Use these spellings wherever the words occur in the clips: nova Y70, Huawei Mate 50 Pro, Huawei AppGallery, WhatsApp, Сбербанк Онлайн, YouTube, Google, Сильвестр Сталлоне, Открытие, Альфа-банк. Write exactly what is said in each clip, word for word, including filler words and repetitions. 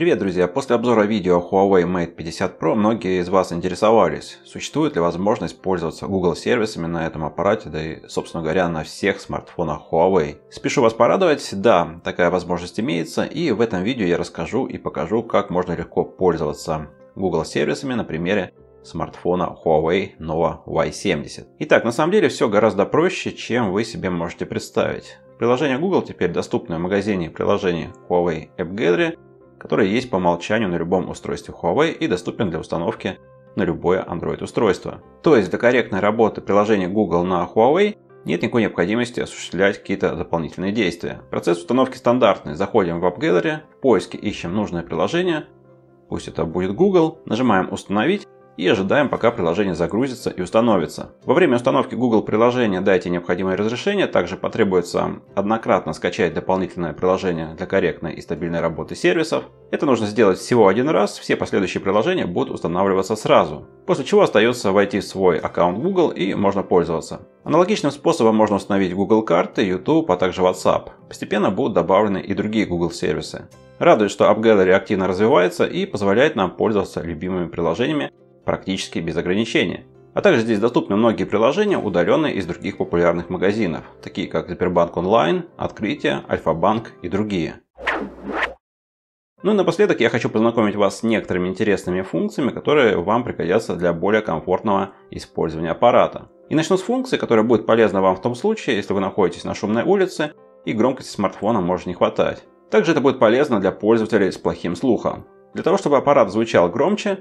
Привет, друзья! После обзора видео Huawei Mate пятьдесят Pro многие из вас интересовались, существует ли возможность пользоваться Google сервисами на этом аппарате, да и, собственно говоря, на всех смартфонах Huawei. Спешу вас порадовать, да, такая возможность имеется, и в этом видео я расскажу и покажу, как можно легко пользоваться Google сервисами на примере смартфона Huawei Nova уай семьдесят. Итак, на самом деле все гораздо проще, чем вы себе можете представить. Приложения Google теперь доступны в магазине приложений Huawei AppGallery, который есть по умолчанию на любом устройстве Huawei и доступен для установки на любое Android устройство. То есть для корректной работы приложения Google на Huawei нет никакой необходимости осуществлять какие-то дополнительные действия. Процесс установки стандартный. Заходим в AppGallery, в поиске ищем нужное приложение, пусть это будет Google, нажимаем «Установить» и ожидаем, пока приложение загрузится и установится. Во время установки Google приложения дайте необходимое разрешение, также потребуется однократно скачать дополнительное приложение для корректной и стабильной работы сервисов. Это нужно сделать всего один раз, все последующие приложения будут устанавливаться сразу. После чего остается войти в свой аккаунт Google и можно пользоваться. Аналогичным способом можно установить Google карты, YouTube, а также WhatsApp. Постепенно будут добавлены и другие Google сервисы. Радует, что AppGallery активно развивается и позволяет нам пользоваться любимыми приложениями практически без ограничения. А также здесь доступны многие приложения, удаленные из других популярных магазинов, такие как Сбербанк Онлайн, Открытие, Альфа-банк и другие. Ну и напоследок я хочу познакомить вас с некоторыми интересными функциями, которые вам пригодятся для более комфортного использования аппарата. И начну с функции, которая будет полезна вам в том случае, если вы находитесь на шумной улице и громкости смартфона может не хватать. Также это будет полезно для пользователей с плохим слухом. Для того, чтобы аппарат звучал громче,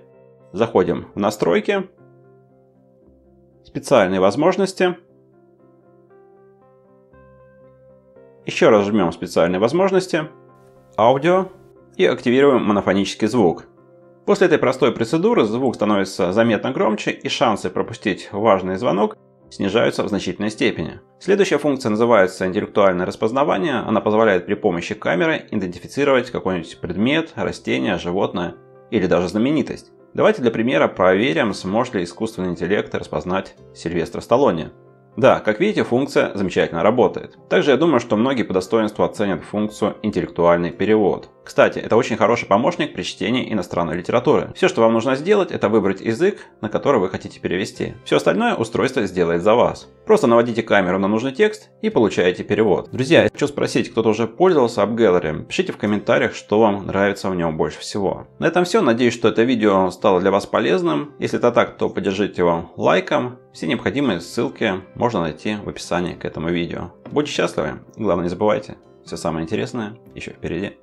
заходим в настройки, специальные возможности. Еще раз жмем специальные возможности, аудио и активируем монофонический звук. После этой простой процедуры звук становится заметно громче и шансы пропустить важный звонок снижаются в значительной степени. Следующая функция называется интеллектуальное распознавание. Она позволяет при помощи камеры идентифицировать какой-нибудь предмет, растение, животное или даже знаменитость. Давайте для примера проверим, сможет ли искусственный интеллект распознать Сильвестра Сталлоне. Да, как видите, функция замечательно работает. Также я думаю, что многие по достоинству оценят функцию «Интеллектуальный перевод». Кстати, это очень хороший помощник при чтении иностранной литературы. Все, что вам нужно сделать, это выбрать язык, на который вы хотите перевести. Все остальное устройство сделает за вас. Просто наводите камеру на нужный текст и получаете перевод. Друзья, я хочу спросить, кто-то уже пользовался AppGallery? Пишите в комментариях, что вам нравится в нем больше всего. На этом все. Надеюсь, что это видео стало для вас полезным. Если это так, то поддержите его лайком. Все необходимые ссылки можно найти в описании к этому видео. Будьте счастливы и, главное, не забывайте, все самое интересное еще впереди.